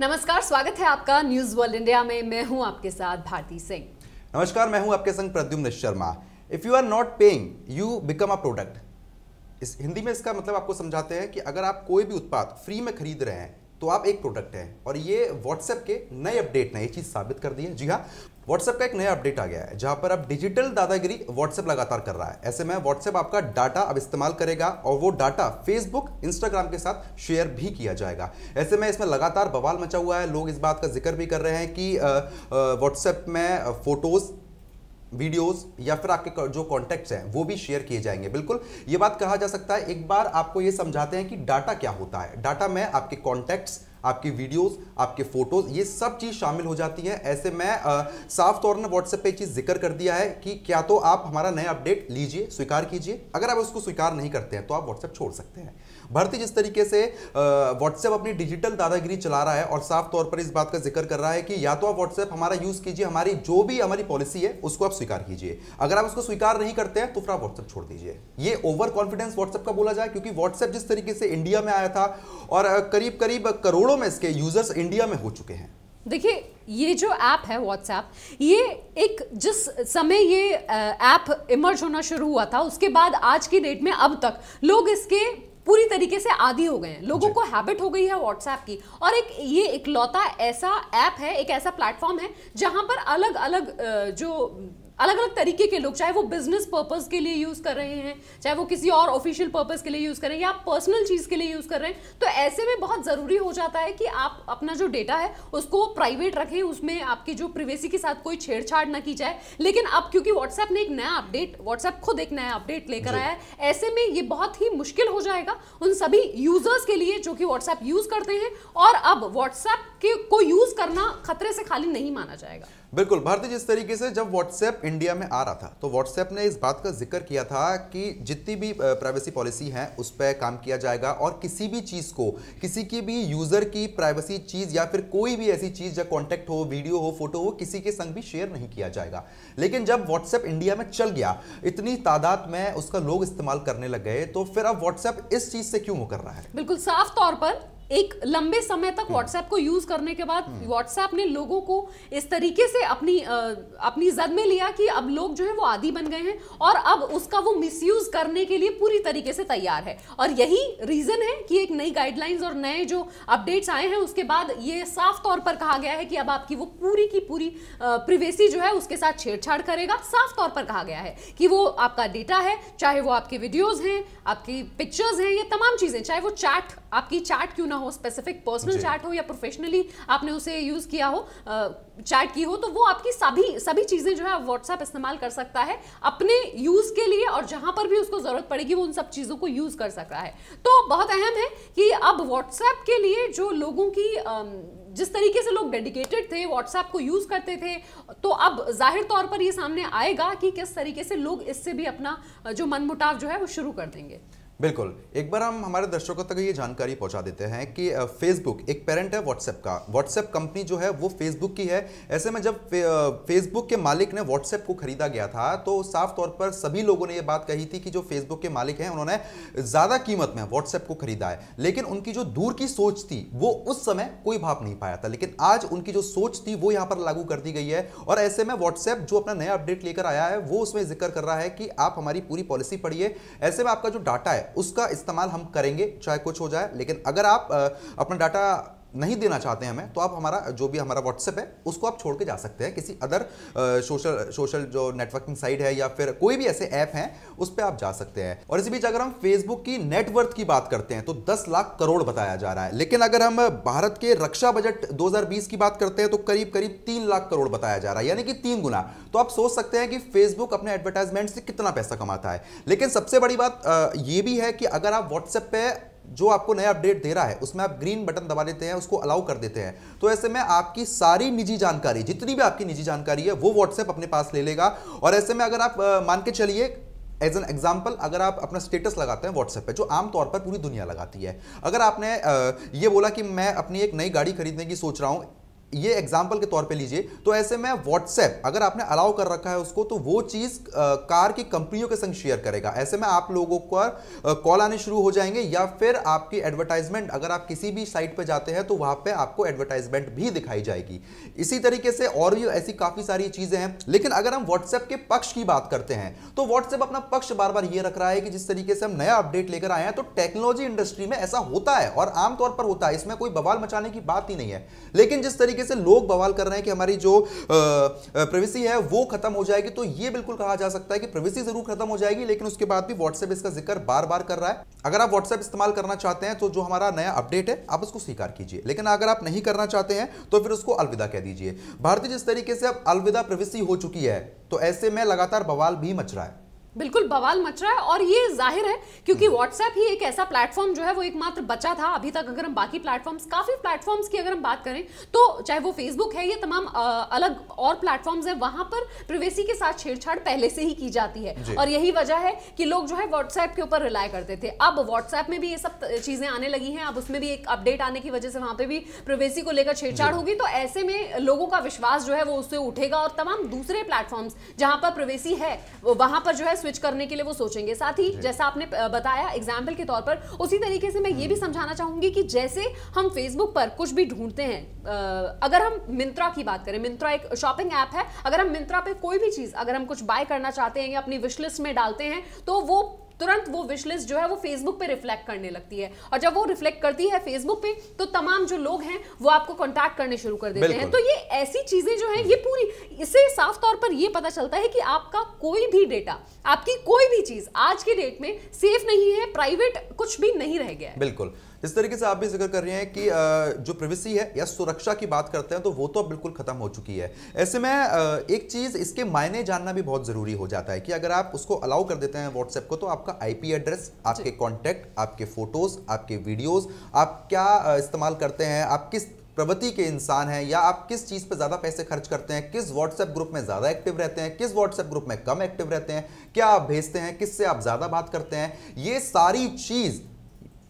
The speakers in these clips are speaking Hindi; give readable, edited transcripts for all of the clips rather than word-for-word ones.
नमस्कार, स्वागत है आपका न्यूज़ वर्ल्ड इंडिया में। मैं हूं आपके साथ भारती सिंह। नमस्कार, मैं हूं आपके संग Pradyumna Sharma. If you are not paying you become a product. इस हिंदी में इसका मतलब आपको समझाते हैं कि अगर आप कोई भी उत्पाद फ्री में खरीद रहे हैं तो आप एक प्रोडक्ट हैं। और ये व्हाट्सएप के नए अपडेट ने ये चीज़ साबित कर दी है। जी हाँ, व्हाट्सएप का एक नया अपडेट आ गया है जहाँ पर अब डिजिटल दादागिरी व्हाट्सएप लगातार कर रहा है। ऐसे में व्हाट्सएप आपका डाटा अब इस्तेमाल करेगा और वो डाटा फेसबुक इंस्टाग्राम के साथ शेयर भी किया जाएगा। ऐसे में इसमें लगातार बवाल मचा हुआ है। लोग इस बात का जिक्र भी कर रहे हैं कि व्हाट्सएप में फोटोज़, वीडियोस या फिर आपके जो कॉन्टैक्ट्स हैं वो भी शेयर किए जाएंगे। बिल्कुल ये बात कहा जा सकता है। एक बार आपको ये समझाते हैं कि डाटा क्या होता है। डाटा में आपके कॉन्टैक्ट्स, आपकी वीडियोस, आपके फोटोज़, ये सब चीज़ शामिल हो जाती है। ऐसे में साफ तौर पर व्हाट्सएप पे चीज़ जिक्र कर दिया है कि क्या तो आप हमारा नया अपडेट लीजिए, स्वीकार कीजिए। अगर आप उसको स्वीकार नहीं करते हैं तो आप व्हाट्सएप छोड़ सकते हैं। भारती, जिस तरीके से व्हाट्सएप अपनी डिजिटल दादागिरी चला रहा है और साफ तौर पर इस बात का जिक्र कर रहा है कि या तो आप व्हाट्सएप हमारा यूज़ कीजिए, हमारी जो भी हमारी पॉलिसी है उसको आप स्वीकार कीजिए। अगर आप उसको स्वीकार नहीं करते हैं तो फिर आप व्हाट्सएप छोड़ दीजिए। ये ओवर कॉन्फिडेंस व्हाट्सएप का बोला जाए, क्योंकि व्हाट्सएप जिस तरीके से इंडिया में आया था और करीब करीब करोड़ में इसके यूजर्स इंडिया में हो चुके हैं। देखिए, ये जो ऐप है व्हाट्सएप, ये एक जिस समय ये ऐप इमर्ज होना शुरू हुआ था उसके बाद आज की डेट में अब तक लोग इसके पूरी तरीके से आदी हो गए हैं। लोगों को हैबिट हो गई है व्हाट्सएप की। और एक ये इकलौता ऐसा ऐप है, एक ऐसा प्लेटफॉर्म है जहां पर अलग अलग तरीके के लोग, चाहे वो बिजनेस पर्पस के लिए यूज़ कर रहे हैं, चाहे वो किसी और ऑफिशियल पर्पस के लिए यूज़ कर रहे हैं या पर्सनल चीज़ के लिए यूज़ कर रहे हैं, तो ऐसे में बहुत ज़रूरी हो जाता है कि आप अपना जो डेटा है उसको प्राइवेट रखें, उसमें आपकी जो प्राइवेसी के साथ कोई छेड़छाड़ ना की जाए। लेकिन अब क्योंकि व्हाट्सएप ने एक नया अपडेट, व्हाट्सएप खुद एक नया अपडेट लेकर आया है, ऐसे में ये बहुत ही मुश्किल हो जाएगा उन सभी यूज़र्स के लिए जो कि व्हाट्सएप यूज़ करते हैं। और अब व्हाट्सएप को यूज़ करना खतरे से खाली नहीं माना जाएगा। बिल्कुल भारती, जिस तरीके से जब व्हाट्सएप इंडिया में आ रहा था तो व्हाट्सएप ने इस बात का जिक्र किया था कि जितनी भी प्राइवेसी पॉलिसी है उस पर काम किया जाएगा और किसी भी चीज़ को, किसी की भी यूज़र की प्राइवेसी चीज़ या फिर कोई भी ऐसी चीज़ या कॉन्टैक्ट हो, वीडियो हो, फोटो हो, किसी के संग भी शेयर नहीं किया जाएगा। लेकिन जब व्हाट्सएप इंडिया में चल गया, इतनी तादाद में उसका लोग इस्तेमाल करने लग गए, तो फिर अब व्हाट्सएप इस चीज़ से क्यों मुकर रहा है? बिल्कुल साफ तौर पर एक लंबे समय तक व्हाट्सएप को यूज़ करने के बाद व्हाट्सएप ने लोगों को इस तरीके से अपनी जद में लिया कि अब लोग जो है वो आदी बन गए हैं और अब उसका वो मिसयूज़ करने के लिए पूरी तरीके से तैयार है। और यही रीज़न है कि एक नई गाइडलाइंस और नए जो अपडेट्स आए हैं उसके बाद ये साफ तौर पर कहा गया है कि अब आपकी वो पूरी की पूरी प्राइवेसी जो है उसके साथ छेड़छाड़ करेगा। साफ तौर पर कहा गया है कि वो आपका डेटा है, चाहे वो आपके वीडियोज़ हैं, आपकी पिक्चर्स हैं, ये तमाम चीज़ें, चाहे वो चैट, आपकी चैट क्यों ना हो, स्पेसिफिक पर्सनल चैट हो या प्रोफेशनली आपने उसे यूज किया हो, चैट की हो, तो वो आपकी सभी चीजें जो है व्हाट्सएप इस्तेमाल कर सकता है अपने यूज के लिए। और जहां पर भी उसको जरूरत पड़ेगी वो उन सब चीजों को यूज कर सकता है। तो बहुत अहम है कि अब व्हाट्सएप के लिए जो लोगों की जिस तरीके से लोग डेडिकेटेड थे, व्हाट्सएप को यूज़ करते थे, तो अब जाहिर तौर पर ये सामने आएगा कि किस तरीके से लोग इससे भी अपना जो मनमुटाव जो है वो शुरू कर देंगे। बिल्कुल, एक बार हम हमारे दर्शकों तक ये जानकारी पहुंचा देते हैं कि फेसबुक एक पेरेंट है व्हाट्सएप का। व्हाट्सएप कंपनी जो है वो फेसबुक की है। ऐसे में जब फेसबुक के मालिक ने व्हाट्सएप को खरीदा गया था तो साफ तौर पर सभी लोगों ने ये बात कही थी कि जो फेसबुक के मालिक हैं उन्होंने ज़्यादा कीमत में व्हाट्सएप को खरीदा है। लेकिन उनकी जो दूर की सोच थी वो उस समय कोई भाप नहीं पाया था। लेकिन आज उनकी जो सोच थी वो यहाँ पर लागू कर दी गई है। और ऐसे में व्हाट्सएप जो अपना नया अपडेट लेकर आया है वो उसमें जिक्र कर रहा है कि आप हमारी पूरी पॉलिसी पढ़िए। ऐसे में आपका जो डाटा है उसका इस्तेमाल हम करेंगे चाहे कुछ हो जाए। लेकिन अगर आप अपना डाटा नहीं देना चाहते हैं हमें तो आप हमारा जो भी हमारा व्हाट्सएप है उसको आप छोड़ के जा सकते हैं किसी अदर सोशल जो नेटवर्किंग साइट है या फिर कोई भी ऐसे ऐप हैं उस पर आप जा सकते हैं। और इसी बीच अगर हम फेसबुक की नेटवर्थ की बात करते हैं तो 10 लाख करोड़ बताया जा रहा है। लेकिन अगर हम भारत के रक्षा बजट 2020 की बात करते हैं तो करीब करीब 3 लाख करोड़ बताया जा रहा है, यानी कि 3 गुना। तो आप सोच सकते हैं कि फेसबुक अपने एडवर्टाइजमेंट से कितना पैसा कमाता है। लेकिन सबसे बड़ी बात ये भी है कि अगर आप व्हाट्सएप पर जो आपको नया अपडेट दे रहा है उसमें आप ग्रीन बटन दबा देते हैं, उसको अलाउ कर देते हैं, तो ऐसे में आपकी सारी निजी जानकारी, जितनी भी आपकी निजी जानकारी है वो व्हाट्सएप अपने पास ले लेगा। और ऐसे में अगर आप मान के चलिए, एज एन एग्जाम्पल, अगर आप अपना स्टेटस लगाते हैं व्हाट्सएप पे, जो आमतौर पर पूरी दुनिया लगाती है, अगर आपने ये बोला कि मैं अपनी एक नई गाड़ी खरीदने की सोच रहा हूँ ये एग्जाम्पल के तौर पे लीजिए, तो ऐसे में व्हाट्सएप अगर आपने अलाउ कर रखा है उसको, तो वो चीज़ कार की कंपनियों के संग शेयर करेगा। ऐसे में आप लोगों को कॉल आने शुरू हो जाएंगे, या फिर आपकी एडवर्टाइजमेंट, अगर आप किसी भी साइट पे जाते हैं तो वहाँ पे आपको एडवर्टाइजमेंट भी दिखाई जाएगी। इसी तरीके से और भी ऐसी काफ़ी सारी चीज़ें हैं। लेकिन अगर हम व्हाट्सएप के पक्ष की बात करते हैं तो व्हाट्सएप अपना पक्ष बार बार ये रख रहा है कि जिस तरीके से हम नया अपडेट लेकर आए हैं, तो टेक्नोलॉजी इंडस्ट्री में ऐसा होता है और आमतौर पर होता है, इसमें कोई बवाल मचाने की बात ही नहीं है। लेकिन जिस तरीके से लोग बवाल कर रहे हैं कि हमारी जो प्राइवेसी है वो खत्म हो जाएगी, तो ये बिल्कुल कहा जा सकता है कि प्राइवेसी जरूर खत्म हो जाएगी, लेकिन उसके बाद भी व्हाट्सएप इसका जिक्र बार बार कर रहा है। अगर आप व्हाट्सएप इस्तेमाल करना चाहते हैं तो जो हमारा नया अपडेट है आप उसको स्वीकार कीजिए, लेकिन अगर आप नहीं करना चाहते हैं तो फिर उसको अलविदा कह दीजिए। भारती, जिस तरीके से अब अलविदा प्राइवेसी हो चुकी है, तो ऐसे में लगातार बवाल भी मच रहा है। बिल्कुल बवाल मच रहा है, और ये जाहिर है क्योंकि व्हाट्सएप ही एक ऐसा प्लेटफॉर्म जो है वो एकमात्र बचा था अभी तक। अगर हम बाकी प्लेटफॉर्म्स, काफ़ी प्लेटफॉर्म्स की अगर हम बात करें तो चाहे वो फेसबुक है, ये तमाम अलग और प्लेटफॉर्म्स है, वहाँ पर प्राइवेसी के साथ छेड़छाड़ पहले से ही की जाती है, और यही वजह है कि लोग जो है व्हाट्सएप के ऊपर रिलाय करते थे। अब व्हाट्सएप में भी ये सब चीज़ें आने लगी हैं, अब उसमें भी एक अपडेट आने की वजह से वहाँ पर भी प्राइवेसी को लेकर छेड़छाड़ होगी, तो ऐसे में लोगों का विश्वास जो है वो उससे उठेगा, और तमाम दूसरे प्लेटफॉर्म्स जहाँ पर प्राइवेसी है वहाँ पर जो है स्विच करने के लिए वो सोचेंगे। साथ ही जैसा आपने बताया एग्जाम्पल के तौर पर, उसी तरीके से मैं ये भी समझाना चाहूंगी कि जैसे हम फेसबुक पर कुछ भी ढूंढते हैं, अगर हम मिंत्रा की बात करें, मिंत्रा एक शॉपिंग ऐप है, अगर हम मिंत्रा पे कोई भी चीज अगर हम कुछ बाय करना चाहते हैं या अपनी विश लिस्ट में डालते हैं, तो वो तुरंत वो विश लिस्ट जो है वो फेसबुक पे रिफ्लेक्ट करने लगती है, और जब वो रिफ्लेक्ट करती है फेसबुक पे तो तमाम जो लोग हैं वो आपको कांटेक्ट करने शुरू कर देते हैं। तो ये ऐसी चीजें जो हैं, ये पूरी, इससे साफ तौर पर ये पता चलता है कि आपका कोई भी डेटा, आपकी कोई भी चीज आज की डेट में सेफ नहीं है, प्राइवेट कुछ भी नहीं रह गया है। बिल्कुल, इस तरीके से आप भी जिक्र कर रहे हैं कि जो प्राइवेसी है या सुरक्षा की बात करते हैं तो वो तो अब बिल्कुल खत्म हो चुकी है। ऐसे में एक चीज़, इसके मायने जानना भी बहुत ज़रूरी हो जाता है कि अगर आप उसको अलाउ कर देते हैं व्हाट्सएप को, तो आपका आईपी एड्रेस, आपके कॉन्टैक्ट, आपके फ़ोटोज़, आपके वीडियोज़, आप क्या इस्तेमाल करते हैं, आप किस प्रवृत्ति के इंसान हैं, या आप किस चीज़ पे ज़्यादा पैसे खर्च करते हैं, किस व्हाट्सएप ग्रुप में ज़्यादा एक्टिव रहते हैं, किस व्हाट्सएप ग्रुप में कम एक्टिव रहते हैं, क्या आप भेजते हैं, किससे आप ज़्यादा बात करते हैं, ये सारी चीज़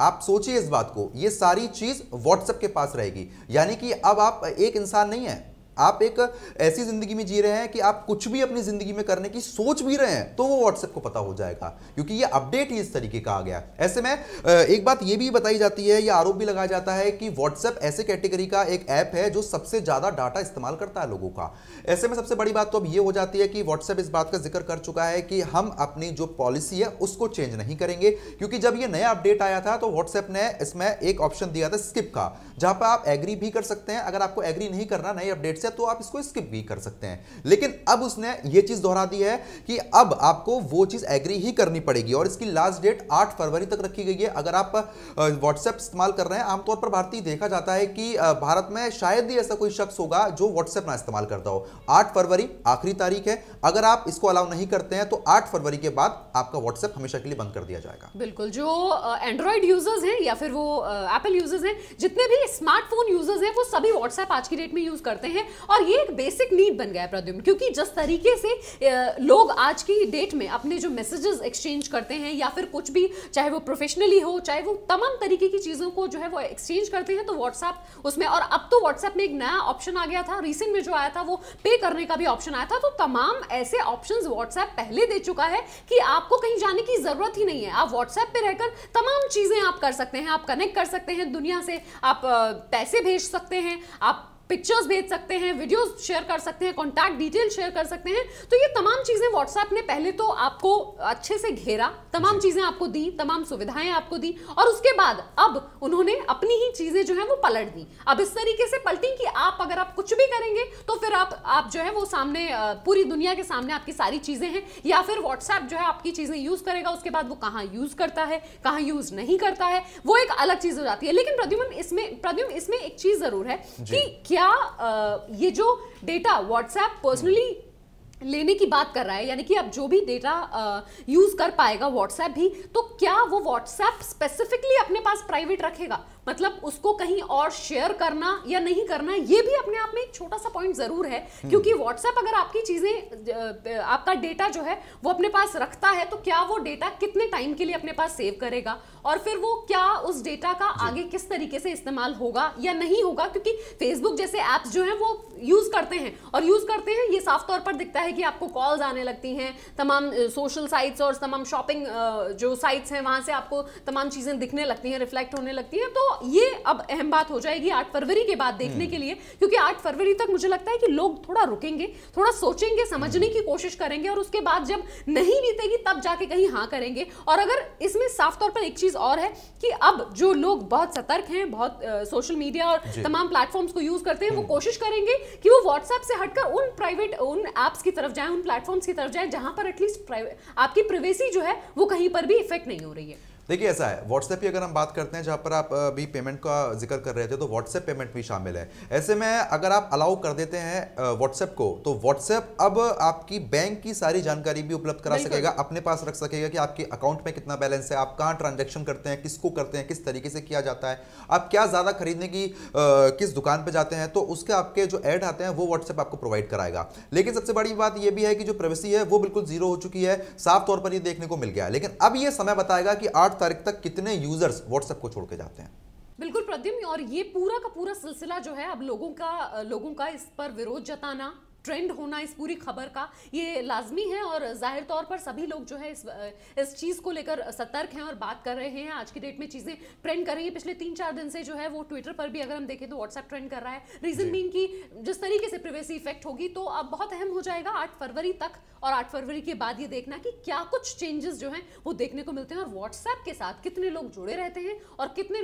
आप सोचिए इस बात को, ये सारी चीज़ व्हाट्सएप के पास रहेगी। यानी कि अब आप एक इंसान नहीं है, आप एक ऐसी जिंदगी में जी रहे हैं कि आप कुछ भी अपनी जिंदगी में करने की सोच भी रहे हैं तो वो व्हाट्सएप को पता हो जाएगा, क्योंकि ये अपडेट ही इस तरीके का आ गया। ऐसे में एक बात ये भी बताई जाती है या आरोप भी लगाया जाता है कि व्हाट्सएप ऐसे कैटेगरी का एक ऐप है जो सबसे ज़्यादा डाटा इस्तेमाल करता है लोगों का। ऐसे में सबसे बड़ी बात तो अब ये हो जाती है कि व्हाट्सएप इस बात का जिक्र कर चुका है कि हम अपनी जो पॉलिसी है उसको चेंज नहीं करेंगे, क्योंकि जब ये नया अपडेट आया था तो व्हाट्सएप ने इसमें एक ऑप्शन दिया था स्किप का, जहाँ पर आप एग्री भी कर सकते हैं, अगर आपको एग्री नहीं करना नए अपडेट से तो आप इसको स्किप भी कर सकते हैं। लेकिन अब उसने ये चीज दोहरा दी है कि अब आपको वो चीज एग्री ही करनी पड़ेगी, और इसकी लास्ट डेट 8 फरवरी तक रखी गई है। अगर आप व्हाट्सएप इस्तेमाल कर रहे हैं, आमतौर पर भारतीय देखा जाता है कि भारत में शायद ही ऐसा कोई शख्स होगा जो व्हाट्सएप ना इस्तेमाल करता हो। 8 फरवरी आखिरी तारीख है, अगर आप इसको अलाउ नहीं करते हैं तो 8 फरवरी के बाद आपका व्हाट्सएप हमेशा के लिए बंद कर दिया जाएगा। बिल्कुल, जो एंड्रॉइड यूजर्स हैं या फिर वो एप्पल यूजर्स हैं, जितने भी स्मार्टफोन यूजर्स हैं वो सभी व्हाट्सएप आज की डेट में यूज करते हैं, और ये एक बेसिक नीड बन गया है प्रद्युम्न, क्योंकि जिस तरीके से लोग आज की डेट में अपने जो मैसेजेस एक्सचेंज करते हैं या फिर कुछ भी, चाहे वो प्रोफेशनली हो, चाहे वो तमाम तरीके की चीज़ों को जो है वो एक्सचेंज करते हैं, तो व्हाट्सएप उसमें, और अब तो व्हाट्सएप में एक नया ऑप्शन आ गया था रिसेंट में जो आया था, वो पे करने का भी ऑप्शन आया था, तो तमाम ऐसे ऑप्शंस व्हाट्सएप पहले दे चुका है कि आपको कहीं जाने की ज़रूरत ही नहीं है, आप व्हाट्सएप पर रहकर तमाम चीज़ें आप कर सकते हैं, आप कनेक्ट कर सकते हैं दुनिया से, आप पैसे भेज सकते हैं, आप पिक्चर्स भेज सकते हैं, वीडियोस शेयर कर सकते हैं, कॉन्टैक्ट डिटेल शेयर कर सकते हैं। तो ये तमाम चीज़ें व्हाट्सएप ने पहले तो आपको अच्छे से घेरा, तमाम चीज़ें आपको दी, तमाम सुविधाएं आपको दी, और उसके बाद अब उन्होंने अपनी ही चीज़ें जो है वो पलट दी। अब इस तरीके से पलटी कि आप, अगर आप कुछ भी करेंगे तो फिर आप जो है वो सामने, पूरी दुनिया के सामने आपकी सारी चीज़ें हैं, या फिर व्हाट्सएप जो है आपकी चीज़ें यूज़ करेगा, उसके बाद वो कहाँ यूज़ करता है, कहाँ यूज़ नहीं करता है, वो एक अलग चीज़ हो जाती है। लेकिन प्रद्युम्न इसमें एक चीज़ ज़रूर है कि ये जो डेटा व्हाट्सएप पर्सनली लेने की बात कर रहा है, यानी कि अब जो भी डेटा यूज़ कर पाएगा व्हाट्सएप भी, तो क्या वो व्हाट्सएप स्पेसिफिकली अपने पास प्राइवेट रखेगा, मतलब उसको कहीं और शेयर करना या नहीं करना, ये भी अपने आप में एक छोटा सा पॉइंट ज़रूर है, क्योंकि व्हाट्सएप अगर आपकी चीज़ें, आपका डेटा जो है वो अपने पास रखता है, तो क्या वो डेटा कितने टाइम के लिए अपने पास सेव करेगा, और फिर वो क्या उस डेटा का आगे किस तरीके से इस्तेमाल होगा या नहीं होगा, क्योंकि फेसबुक जैसे ऐप्स जो हैं वो यूज़ करते हैं और यूज़ करते हैं, ये साफ तौर पर दिखता है कि आपको कॉल्स आने लगती हैं, तमाम सोशल साइट्स और तमाम शॉपिंग जो साइट्स हैं वहां से आपको तमाम चीजें दिखने लगती हैं, रिफ्लेक्ट होने लगती हैं। तो ये अब अहम बात हो जाएगी 8 फरवरी के बाद देखने के लिए, क्योंकि 8 फरवरी तक मुझे लगता है कि लोग थोड़ा रुकेंगे, थोड़ा सोचेंगे, समझने की कोशिश करेंगे और उसके बाद जब नहीं बीतेगी तब जाके कहीं हाँ करेंगे। और अगर इसमें साफ तौर पर एक चीज और है कि अब जो लोग बहुत सतर्क हैं, बहुत सोशल मीडिया और तमाम प्लेटफॉर्म्स को यूज करते हैं, वो कोशिश करेंगे कि वो व्हाट्सएप से हटकर उन प्राइवेट, उन ऐप्स की तरफ जाएं, उन प्लेटफॉर्म्स की तरफ जाएं जहां पर एटलीस्ट आपकी प्राइवेसी जो है वो कहीं पर भी इफेक्ट नहीं हो रही है। देखिए ऐसा है, व्हाट्सएप की अगर हम बात करते हैं, जहाँ पर आप भी पेमेंट का जिक्र कर रहे थे, तो व्हाट्सएप पेमेंट भी शामिल है। ऐसे में अगर आप अलाउ कर देते हैं व्हाट्सएप को, तो व्हाट्सएप अब आपकी बैंक की सारी जानकारी भी उपलब्ध करा सकेगा, अपने पास रख सकेगा कि आपके अकाउंट में कितना बैलेंस है, आप कहाँ ट्रांजेक्शन करते हैं, किसको करते हैं, किस तरीके से किया जाता है, आप क्या ज़्यादा खरीदने की किस दुकान पर जाते हैं, तो उसके आपके जो ऐड आते हैं वो व्हाट्सएप आपको प्रोवाइड कराएगा। लेकिन सबसे बड़ी बात यह भी है कि जो प्राइवेसी है वो बिल्कुल जीरो हो चुकी है, साफ तौर पर ये देखने को मिल गया है। लेकिन अब ये समय बताएगा कि 8 तारीख तक कितने यूजर्स व्हाट्सएप को छोड़ के जाते हैं। बिल्कुल प्रद्युम्न, और ये पूरा का पूरा सिलसिला जो है अब लोगों का इस पर विरोध जताना, ट्रेंड होना इस पूरी खबर का, ये लाजमी है और जाहिर तौर पर सभी लोग जो है इस चीज़ को लेकर सतर्क हैं और बात कर रहे हैं। आज की डेट में चीज़ें ट्रेंड कर रही हैं, पिछले 3-4 दिन से जो है वो ट्विटर पर भी अगर हम देखें तो व्हाट्सएप ट्रेंड कर रहा है। रीज़न बीइंग कि जिस तरीके से प्राइवेसी इफेक्ट होगी, तो अब बहुत अहम हो जाएगा 8 फरवरी तक और 8 फरवरी के बाद ये देखना कि क्या कुछ चेंजेस जो हैं वो देखने को मिलते हैं और व्हाट्सएप के साथ कितने लोग जुड़े रहते हैं और कितने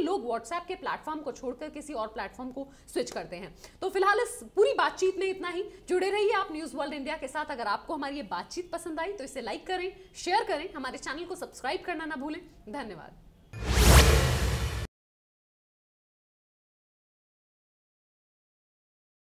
लोग व्हाट्सएप के प्लेटफॉर्म को छोड़कर किसी और प्लेटफॉर्म को स्विच करते हैं। तो फिलहाल इस पूरी बातचीत में इतना ही, जुड़े रहिए आप न्यूज़ वर्ल्ड इंडिया के साथ। अगर आपको हमारी ये बातचीत पसंद आई तो इसे लाइक करें, शेयर करें, हमारे चैनल को सब्सक्राइब करना ना भूलें। धन्यवाद।